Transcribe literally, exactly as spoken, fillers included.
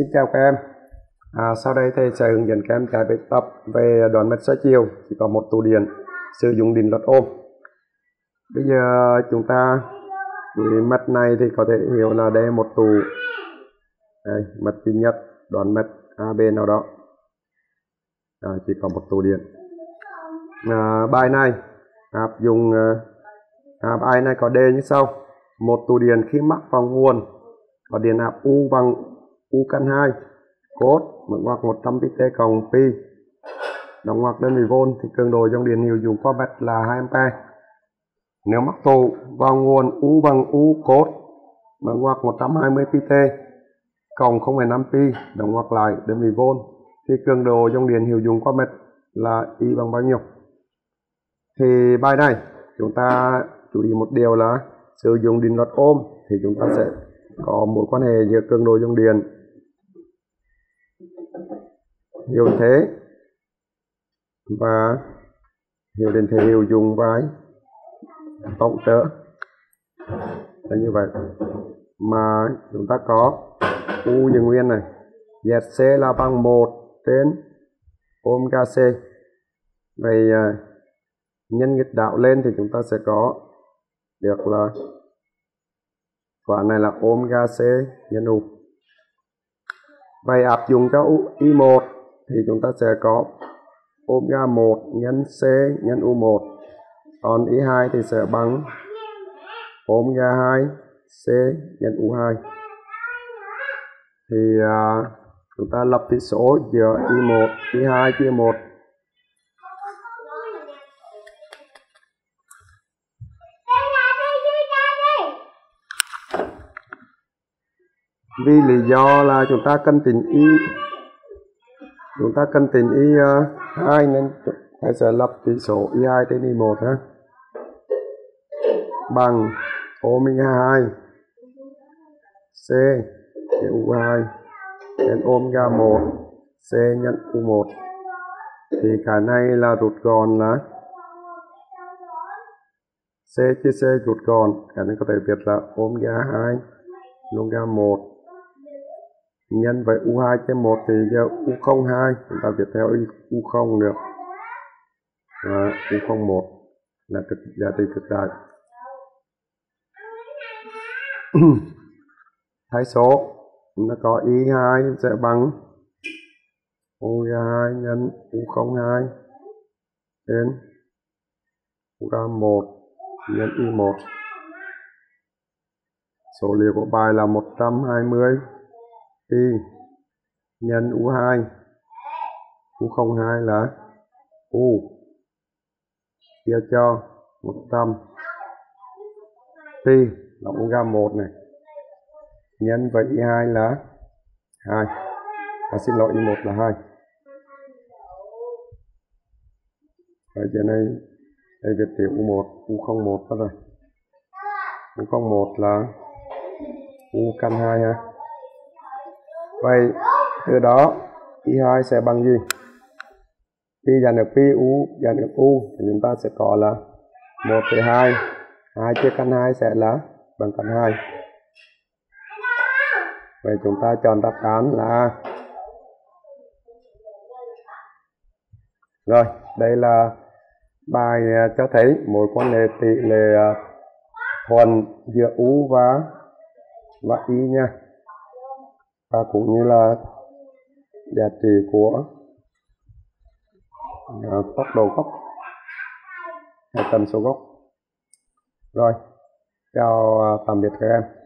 Xin chào các em. À, sau đây thầy sẽ hướng dẫn các em cái bài tập về đoạn mạch xoay chiều chỉ có một tụ điện sử dụng định luật Ohm. Bây giờ chúng ta với mạch này thì có thể hiểu là đây một tụ đây, mạch duy nhất đoạn mạch a bê nào đó à, chỉ có một tụ điện. À, bài này áp dụng à, bài này có đề như sau: một tụ điện khi mắc vào nguồn có điện áp U bằng U căn hai, cốt mở ngoặc một trăm pi tê cộng pi, đóng ngoặc đơn vị volt, thì cường độ dòng điện hiệu dụng qua mạch là hai ampe. Nếu mắc tụ vào nguồn U bằng U cốt mở ngoặc một trăm hai mươi pi tê cộng không phẩy năm pi, đóng ngoặc lại đơn vị volt, thì cường độ dòng điện hiệu dụng qua mạch là Y bằng bao nhiêu? Thì bài này chúng ta chú ý một điều là sử dụng định luật Ohm thì chúng ta sẽ có mối quan hệ giữa cường độ dòng điện hiệu thế và hiệu điện thế hiệu dụng với tổng trở là như vậy, mà chúng ta có U giữ nguyên này, Zc là bằng một trên omega C. Vậy nhân nghịch đạo lên thì chúng ta sẽ có được là quả này là omega C nhân U. Vậy áp dụng cho i một thì chúng ta sẽ có omega một nhân C nhân u một. Còn i hai thì sẽ bằng omega hai C nhân u hai. Thì uh, chúng ta lập tỉ số giữa i một, i hai chia một. Vì lý do là chúng ta cần tính y, chúng ta cần tính y uh, hai nên thầy sẽ lập tỉ số i hai trên i một ha, bằng omega hai C nhân u hai nhân omega một C nhân u một. Thì cái này là rút gọn là C chia C rút gọn, cái này có thể viết là omega hai omega một nhân với u hai trên một, thì giờ u không hai chúng ta viết theo u không được. À, u không một là cực giá trị cực đại. Thái số nó có i hai sẽ bằng u hai nhân u không hai đến u một nhân i một. Số liệu của bài là một trăm hai mươi pi nhân u hai, u không hai là u chia cho một trăm pi là omega một này nhân với i hai là hai, à, xin lỗi i một là hai. Ở giờ này đây viết tiểu u một, u không một đó rồi. u không một là u căn hai ha. Vậy từ đó i hai sẽ bằng gì? Pi dành được pi, u dành được u, thì chúng ta sẽ có là một phẩy hai, hai chia căn hai sẽ là bằng căn hai. Vậy chúng ta chọn đáp án là A. Rồi, đây là bài cho thấy mối quan hệ tỷ lệ thuận giữa u và và y nha, và cũng như là giá trị của À, tốc độ góc hay tần số góc. Rồi, chào tạm biệt các em.